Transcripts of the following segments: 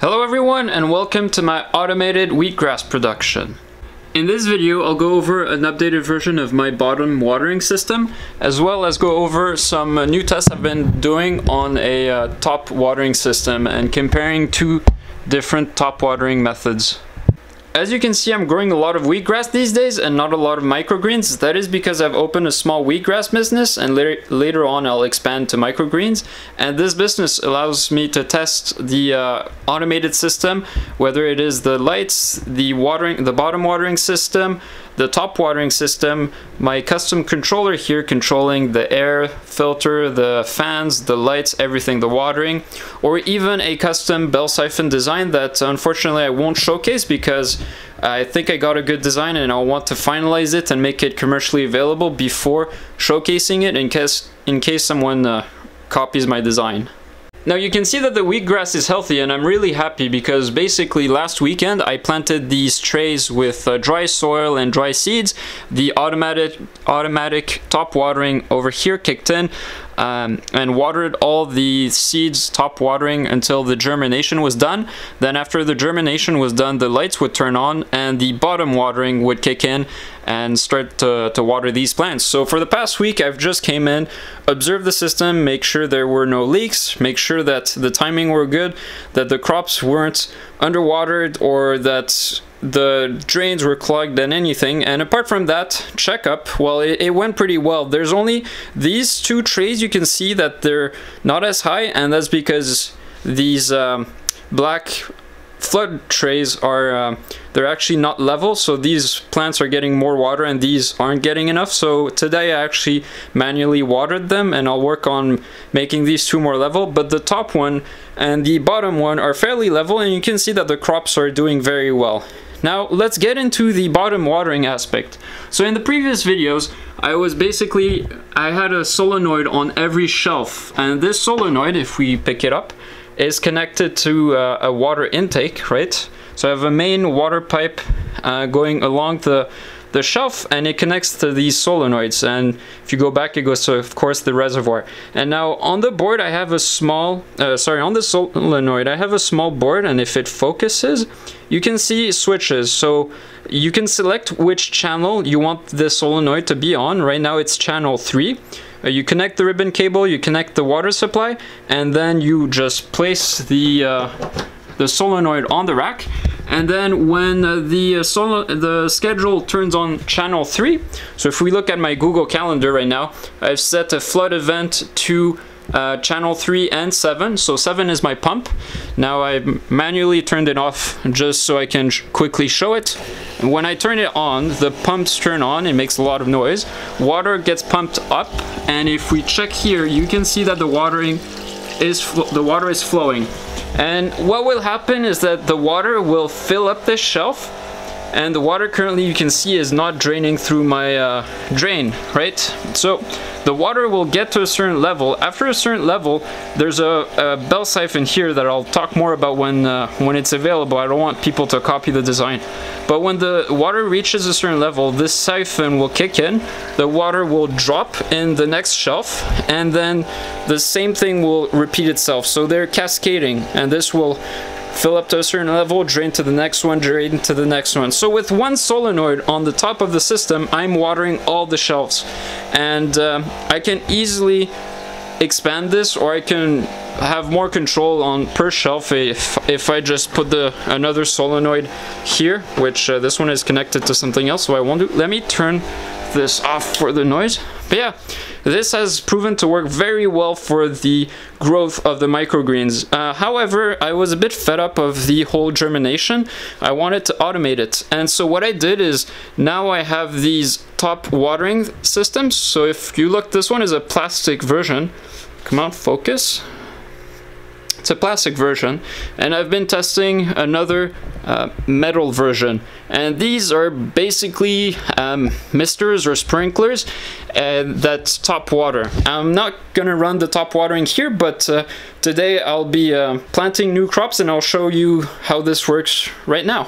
Hello everyone and welcome to my automated wheatgrass production. In this video I'll go over an updated version of my bottom watering system, as well as go over some new tests I've been doing on a top watering system and comparing two different top watering methods. As you can see, I'm growing a lot of wheatgrass these days and not a lot of microgreens. That is because I've opened a small wheatgrass business, and later on I'll expand to microgreens. And this business allows me to test the automated system, whether it is the lights, the bottom watering system, the top watering system, my custom controller here controlling the air filter, the fans, the lights, everything, the watering, or even a custom bell siphon design that unfortunately I won't showcase because I think I got a good design and I'll want to finalize it and make it commercially available before showcasing it in case someone copies my design. Now you can see that the wheatgrass is healthy, and I'm really happy because basically last weekend I planted these trays with dry soil and dry seeds. The automatic top watering over here kicked in and watered all the seeds top watering until the germination was done. Then after the germination was done, the lights would turn on and the bottom watering would kick in and start to water these plants. So for the past week I've just came in, observed the system, make sure there were no leaks, make sure that the timing were good, that the crops weren't underwatered or that the drains were clogged and anything. And apart from that checkup, well, it went pretty well. There's only these two trays you can see that they're not as high, and that's because these black flood trays are they're actually not level, so these plants are getting more water and these aren't getting enough. So today I actually manually watered them, and I'll work on making these two more level. But the top one and the bottom one are fairly level, and you can see that the crops are doing very well. Now let's get into the bottom watering aspect. So in the previous videos I had a solenoid on every shelf, and this solenoid, if we pick it up, is connected to a water intake, right? So I have a main water pipe going along the shelf, and it connects to these solenoids, and if you go back it goes to, of course, the reservoir. And now on the board I have a small on the solenoid I have a small board, and if it focuses you can see switches, so you can select which channel you want the solenoid to be on. Right now it's channel 3. You connect the ribbon cable, you connect the water supply, and then you just place the solenoid on the rack. And then when the schedule turns on channel 3, so if we look at my Google Calendar right now, I've set a flood event to channel 3 and 7, so 7 is my pump. Now I manually turned it off just so I can quickly show it. And when I turn it on, the pumps turn on, it makes a lot of noise. Water gets pumped up, and if we check here, you can see that the water is flowing. And what will happen is that the water will fill up this shelf, and the water currently you can see is not draining through my drain, right? So the water will get to a certain level. After a certain level, there's a bell siphon here that I'll talk more about when it's available. I don't want people to copy the design. But when the water reaches a certain level, this siphon will kick in, the water will drop in the next shelf, and then the same thing will repeat itself. So they're cascading, and this will fill up to a certain level, drain to the next one, drain to the next one. So with one solenoid on the top of the system, I'm watering all the shelves, and I can easily expand this, or I can have more control on per shelf if I just put another solenoid here, which this one is connected to something else, so I won't do. Let me turn this off for the noise. But yeah, this has proven to work very well for the growth of the microgreens. However, I was a bit fed up of the whole germination. I wanted to automate it, and so what I did is now I have these top watering systems. So if you look, this one is a plastic version. Come on, focus. It's a plastic version, and I've been testing another metal version, and these are basically misters or sprinklers that top water. I'm not gonna run the top watering here, but today I'll be planting new crops, and I'll show you how this works right now.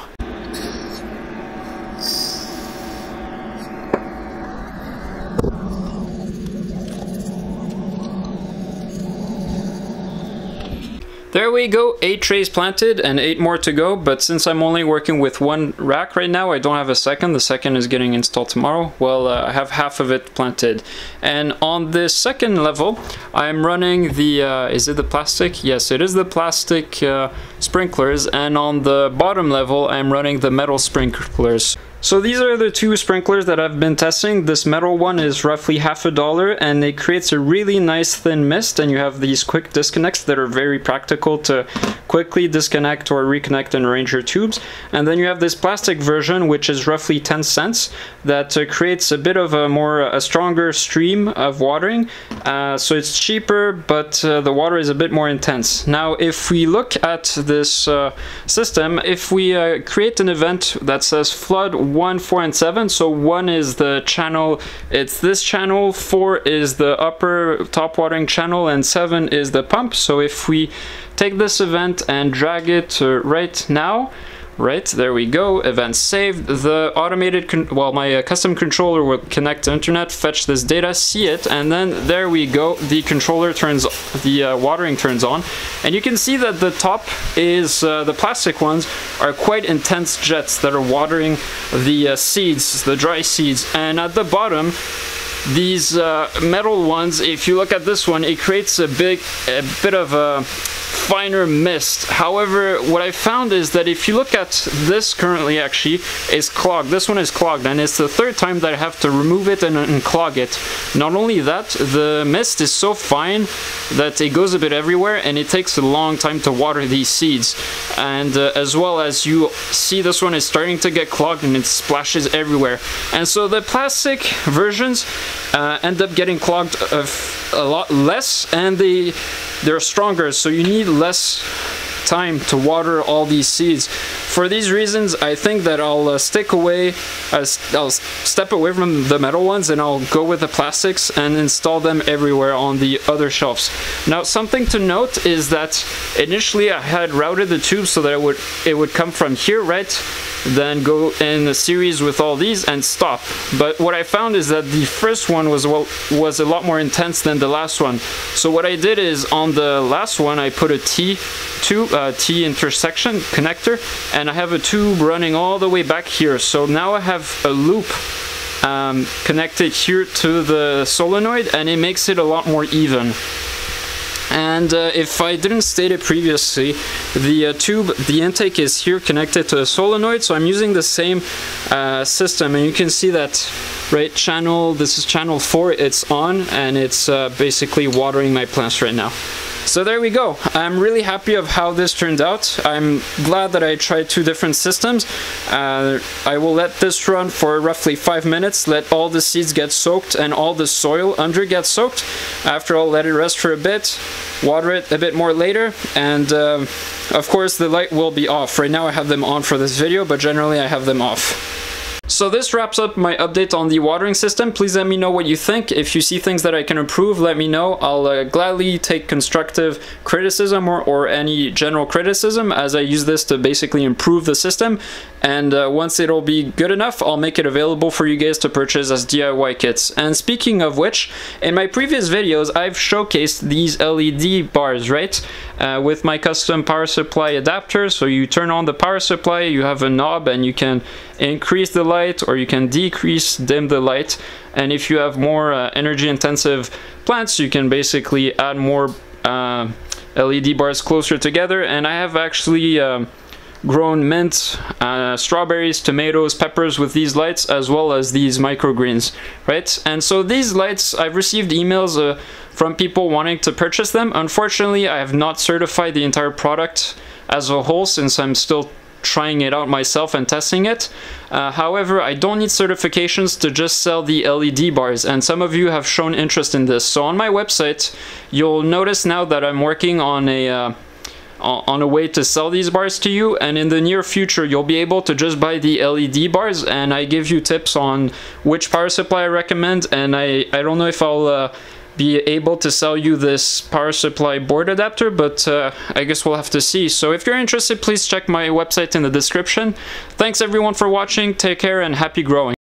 There we go, 8 trays planted and 8 more to go, but since I'm only working with one rack right now, I don't have a second. The second is getting installed tomorrow. Well, I have half of it planted. And on this second level, I'm running the, is it the plastic? Yes, it is the plastic sprinklers, and on the bottom level, I'm running the metal sprinklers. So these are the two sprinklers that I've been testing. This metal one is roughly $half, and it creates a really nice thin mist, and you have these quick disconnects that are very practical to quickly disconnect or reconnect and arrange your tubes. And then you have this plastic version, which is roughly 10 cents, that creates a bit of a stronger stream of watering. So it's cheaper, but the water is a bit more intense. Now, if we look at this system, if we create an event that says flood 1, 4, and 7. So 1 is the channel, it's this channel, 4 is the upper top watering channel, and 7 is the pump. So if we take this event and drag it right now, right, there we go, event saved. The automated, well, my custom controller will connect to internet, fetch this data, see it, and then there we go, the controller turns, the watering turns on, and you can see that the top is, the plastic ones are quite intense jets that are watering the seeds, the dry seeds, and at the bottom, these metal ones, if you look at this one, it creates a bit of a finer mist. However, what I found is that if you look at this currently, actually, is clogged. This one is clogged, and it's the third time that I have to remove it and unclog it. Not only that, the mist is so fine that it goes a bit everywhere, and it takes a long time to water these seeds. And as well as you see, this one is starting to get clogged, and it splashes everywhere. And so the plastic versions end up getting clogged a lot less, and they're stronger, so you need less time to water all these seeds. For these reasons, I think that I'll I'll step away from the metal ones, and I'll go with the plastics and install them everywhere on the other shelves. Now, something to note is that initially I had routed the tubes so that it would come from here, right, then go in a series with all these and stop. But what I found is that the first one was a lot more intense than the last one. So what I did is on the last one I put a T intersection connector, and I have a tube running all the way back here. So now I have a loop connected here to the solenoid, and it makes it a lot more even. And if I didn't state it previously, the tube, the intake is here connected to a solenoid, so I'm using the same system, and you can see that, right, channel, this is channel 4, it's on, and it's basically watering my plants right now. So there we go. I'm really happy of how this turned out. I'm glad that I tried two different systems. I will let this run for roughly 5 minutes, let all the seeds get soaked and all the soil under get soaked. After all, let it rest for a bit, water it a bit more later, and of course the light will be off. Right now I have them on for this video, but generally I have them off. So this wraps up my update on the watering system. Please let me know what you think. If you see things that I can improve, let me know. I'll gladly take constructive criticism or any general criticism, as I use this to basically improve the system. And once it'll be good enough, I'll make it available for you guys to purchase as DIY kits. And speaking of which, in my previous videos, I've showcased these LED bars, right? With my custom power supply adapter. So you turn on the power supply, you have a knob, and you can increase the light, or you can decrease, dim the light. And if you have more energy intensive plants, you can basically add more LED bars closer together. And I have actually grown mint, strawberries, tomatoes, peppers with these lights, as well as these microgreens, right? And so these lights, I've received emails from people wanting to purchase them. Unfortunately, I have not certified the entire product as a whole, since I'm still trying it out myself and testing it. However, I don't need certifications to just sell the LED bars, and some of you have shown interest in this. So on my website, you'll notice now that I'm working on a way to sell these bars to you, and in the near future you'll be able to just buy the LED bars, and I give you tips on which power supply I recommend. And I don't know if I'll be able to sell you this power supply board adapter, but I guess we'll have to see. So if you're interested, please check my website in the description. Thanks everyone for watching, take care, and happy growing.